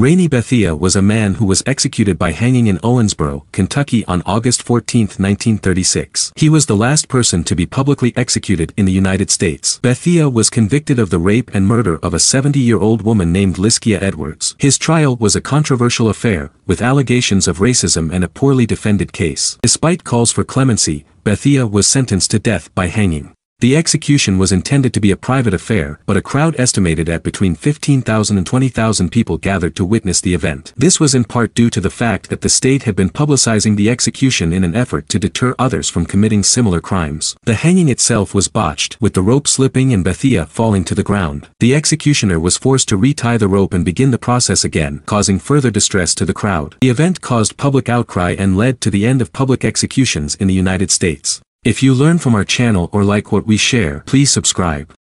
Rainey Bethea was a man who was executed by hanging in Owensboro, Kentucky on August 14, 1936. He was the last person to be publicly executed in the United States. Bethea was convicted of the rape and murder of a 70-year-old woman named Lischia Edwards. His trial was a controversial affair, with allegations of racism and a poorly defended case. Despite calls for clemency, Bethea was sentenced to death by hanging. The execution was intended to be a private affair, but a crowd estimated at between 15,000 and 20,000 people gathered to witness the event. This was in part due to the fact that the state had been publicizing the execution in an effort to deter others from committing similar crimes. The hanging itself was botched, with the rope slipping and Bethea falling to the ground. The executioner was forced to retie the rope and begin the process again, causing further distress to the crowd. The event caused public outcry and led to the end of public executions in the United States. If you learn from our channel or like what we share, please subscribe.